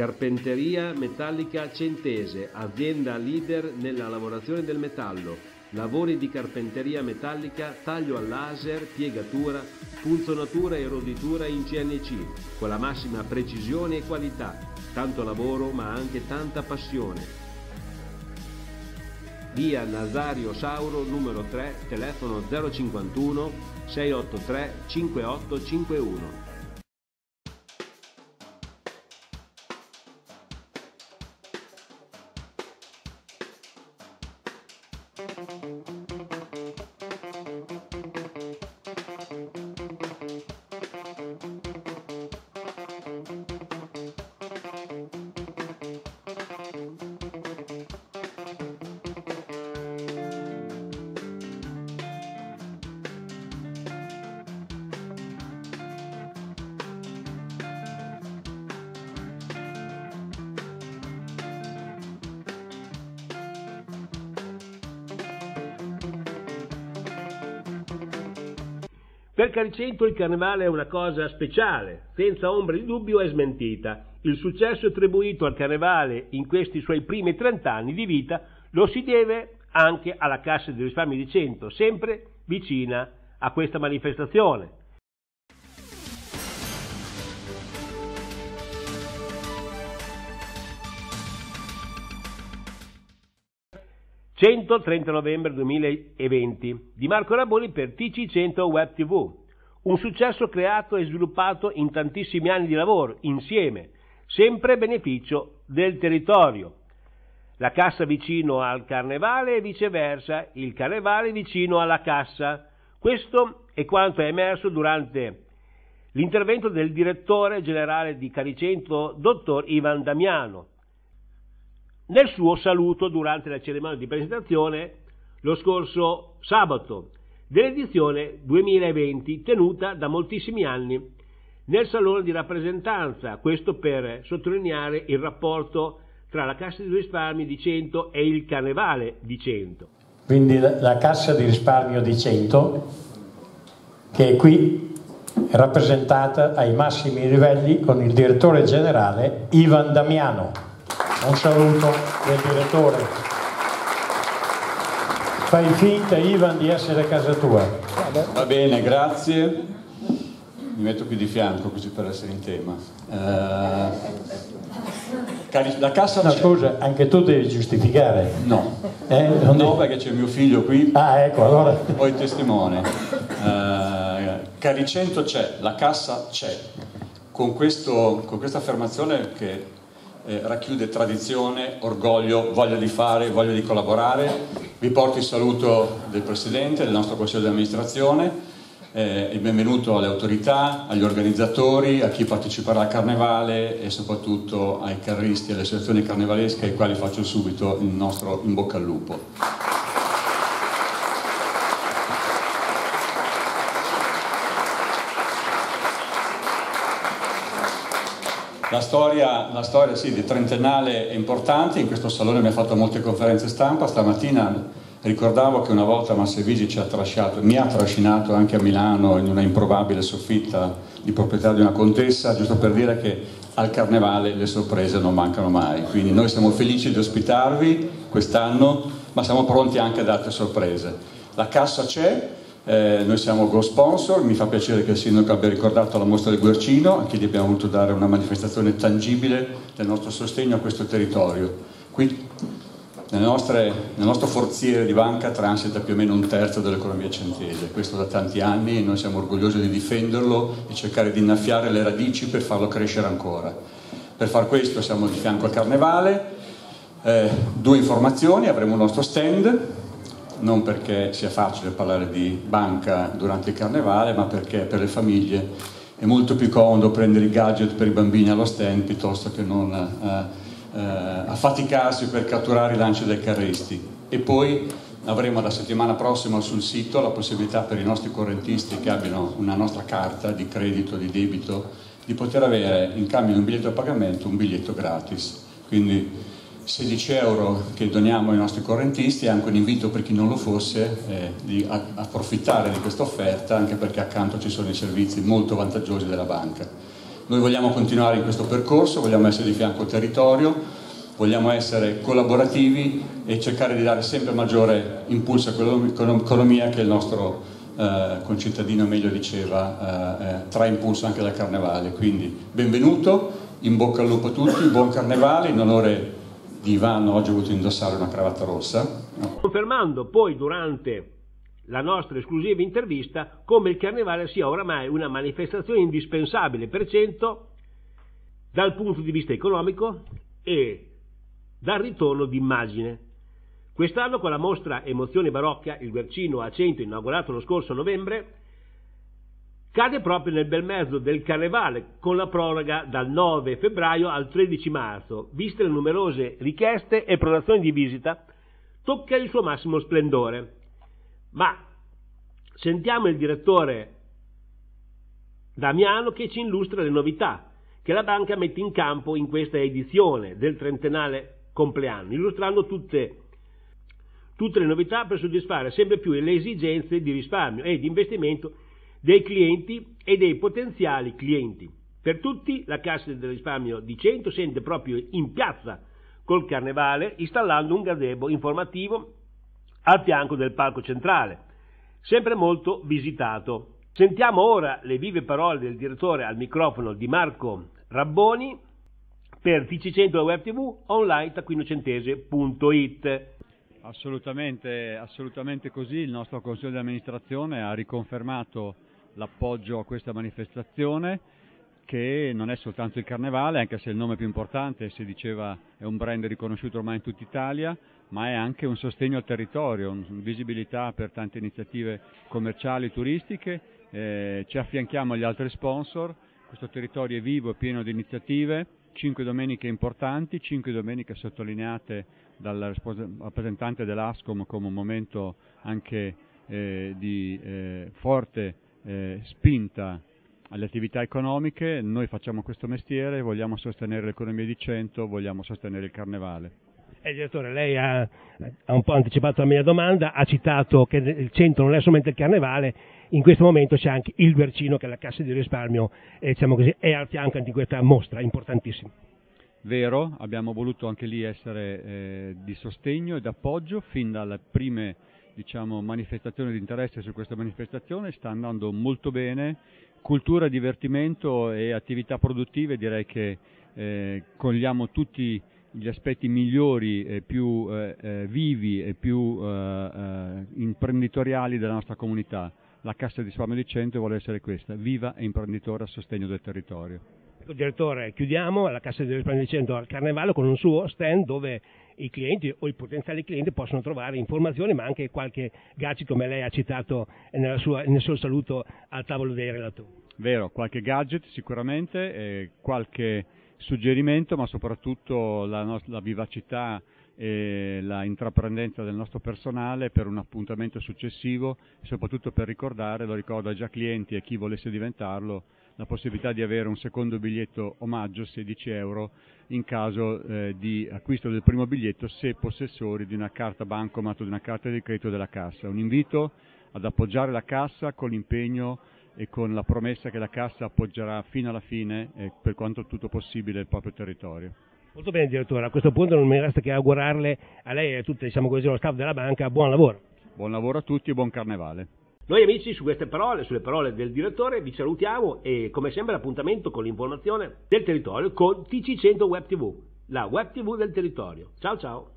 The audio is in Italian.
Carpenteria Metallica Centese, azienda leader nella lavorazione del metallo. Lavori di carpenteria metallica, taglio a laser, piegatura, punzonatura e roditura in CNC, con la massima precisione e qualità. Tanto lavoro ma anche tanta passione. Via Nazario Sauro numero 3, telefono 051 683 5851. Per Caricento il carnevale è una cosa speciale, senza ombra di dubbio è smentita. Il successo attribuito al carnevale in questi suoi primi 30 anni di vita lo si deve anche alla Cassa di Risparmio di Cento, sempre vicina a questa manifestazione. Novembre 2020 di Marco Rabboni per TC100 Web TV. Un successo creato e sviluppato in tantissimi anni di lavoro, insieme, sempre a beneficio del territorio. La cassa vicino al carnevale e viceversa, il carnevale vicino alla cassa. Questo è quanto è emerso durante l'intervento del direttore generale di Caricento, dottor Ivan Damiano. Nel suo saluto durante la cerimonia di presentazione lo scorso sabato dell'edizione 2020 tenuta da moltissimi anni nel salone di rappresentanza, questo per sottolineare il rapporto tra la Cassa di Risparmio di Cento e il Carnevale di Cento. Quindi la Cassa di Risparmio di Cento, che è qui rappresentata ai massimi livelli con il direttore generale Ivan Damiano. Un saluto del direttore. Fai finta, Ivan, di essere a casa tua. Va bene, grazie. Mi metto qui di fianco così per essere in tema. La cassa... No, scusa, anche tu devi giustificare. No, no, perché c'è mio figlio qui. Ah, ecco, allora... Ho il testimone. Caricento c'è, la cassa c'è. Con questa affermazione che... racchiude tradizione, orgoglio, voglia di fare, voglia di collaborare. Vi porto il saluto del Presidente, del nostro Consiglio di Amministrazione, il benvenuto alle autorità, agli organizzatori, a chi parteciperà al Carnevale e soprattutto ai carristi e alle associazioni carnevalesche, ai quali faccio subito il nostro in bocca al lupo. La storia sì, di trentennale è importante. In questo salone abbiamo fatto molte conferenze stampa. Stamattina ricordavo che una volta Massevigi mi ha trascinato anche a Milano in una improbabile soffitta di proprietà di una contessa, giusto per dire che al Carnevale le sorprese non mancano mai. Quindi noi siamo felici di ospitarvi quest'anno, ma siamo pronti anche ad altre sorprese. La cassa c'è. Noi siamo co-sponsor, mi fa piacere che il Sindaco abbia ricordato la mostra di Guercino, anche lì abbiamo voluto dare una manifestazione tangibile del nostro sostegno a questo territorio. Qui nel nostro forziere di banca transita più o meno un terzo dell'economia centese, questo da tanti anni, e noi siamo orgogliosi di difenderlo e cercare di innaffiare le radici per farlo crescere ancora. Per far questo siamo di fianco al Carnevale. Due informazioni: avremo il nostro stand. Non perché sia facile parlare di banca durante il carnevale, ma perché per le famiglie è molto più comodo prendere i gadget per i bambini allo stand piuttosto che non affaticarsi per catturare i lanci dei carristi. E poi avremo la settimana prossima sul sito la possibilità per i nostri correntisti che abbiano una nostra carta di credito, di debito, di poter avere in cambio di un biglietto a pagamento un biglietto gratis. Quindi 16 euro che doniamo ai nostri correntisti è anche un invito per chi non lo fosse di approfittare di questa offerta, anche perché accanto ci sono i servizi molto vantaggiosi della banca. Noi vogliamo continuare in questo percorso, vogliamo essere di fianco al territorio, vogliamo essere collaborativi e cercare di dare sempre maggiore impulso all'economia che il nostro concittadino meglio diceva, trae impulso anche dal Carnevale. Quindi benvenuto, in bocca al lupo a tutti, buon Carnevale, in onore di Ivan oggi ho voluto indossare una cravatta rossa. Confermando poi durante la nostra esclusiva intervista come il Carnevale sia oramai una manifestazione indispensabile per Cento dal punto di vista economico e dal ritorno d'immagine. Quest'anno con la mostra Emozione Barocca, il Guercino a Cento, inaugurato lo scorso novembre, cade proprio nel bel mezzo del Carnevale, con la proroga dal 9 febbraio al 13 marzo, viste le numerose richieste e pronazioni di visita, tocca il suo massimo splendore. Ma sentiamo il direttore Damiano che ci illustra le novità che la banca mette in campo in questa edizione del trentennale compleanno, illustrando tutte le novità per soddisfare sempre più le esigenze di risparmio e di investimento dei clienti e dei potenziali clienti. Per tutti la Cassa di Risparmio di Cento sente proprio in piazza col Carnevale, installando un gazebo informativo al fianco del palco centrale, sempre molto visitato. Sentiamo ora le vive parole del direttore al microfono di Marco Rabboni per TC100 Web TV, online taccuinocentese.it. Assolutamente così, il nostro Consiglio di amministrazione ha riconfermato l'appoggio a questa manifestazione, che non è soltanto il Carnevale, anche se il nome più importante, si diceva, è un brand riconosciuto ormai in tutta Italia, ma è anche un sostegno al territorio, visibilità per tante iniziative commerciali e turistiche, ci affianchiamo agli altri sponsor, questo territorio è vivo e pieno di iniziative, 5 domeniche importanti, 5 domeniche sottolineate dal rappresentante dell'ASCOM come un momento anche di forte spinta alle attività economiche. Noi facciamo questo mestiere, vogliamo sostenere l'economia di Cento, vogliamo sostenere il Carnevale. Direttore, lei ha un po' anticipato la mia domanda, ha citato che il Cento non è solamente il Carnevale, in questo momento c'è anche il Guercino, che è la Cassa di Risparmio, diciamo così, è al fianco anche di questa mostra importantissima. Vero, abbiamo voluto anche lì essere di sostegno e d'appoggio, fin dalle prime manifestazioni di interesse su questa manifestazione, sta andando molto bene, cultura, divertimento e attività produttive, direi che cogliamo tutti gli aspetti migliori e più vivi e più imprenditoriali della nostra comunità. La Cassa di Risparmio di Cento vuole essere questa, viva e imprenditore a sostegno del territorio. Ecco, direttore, chiudiamo la Cassa di Risparmio di Cento al Carnevale con un suo stand dove i clienti o i potenziali clienti possono trovare informazioni, ma anche qualche gadget, come lei ha citato nel suo saluto al tavolo dei relatori. Vero, qualche gadget sicuramente, qualche suggerimento, ma soprattutto la vivacità e la intraprendenza del nostro personale per un appuntamento successivo, soprattutto per ricordare, lo ricordo ai già clienti e chi volesse diventarlo, la possibilità di avere un secondo biglietto omaggio, €16, in caso di acquisto del primo biglietto, se possessori di una carta bancomat o di una carta di credito della Cassa. Un invito ad appoggiare la Cassa con l'impegno e con la promessa che la Cassa appoggerà fino alla fine, per quanto tutto possibile, il proprio territorio. Molto bene, direttore, a questo punto non mi resta che augurarle, a lei e a tutti, lo staff della banca, buon lavoro. Buon lavoro a tutti e buon Carnevale. Noi amici, su queste parole, sulle parole del direttore, vi salutiamo e come sempre l'appuntamento con l'informazione del territorio con TC100 Web TV, la Web TV del territorio. Ciao ciao.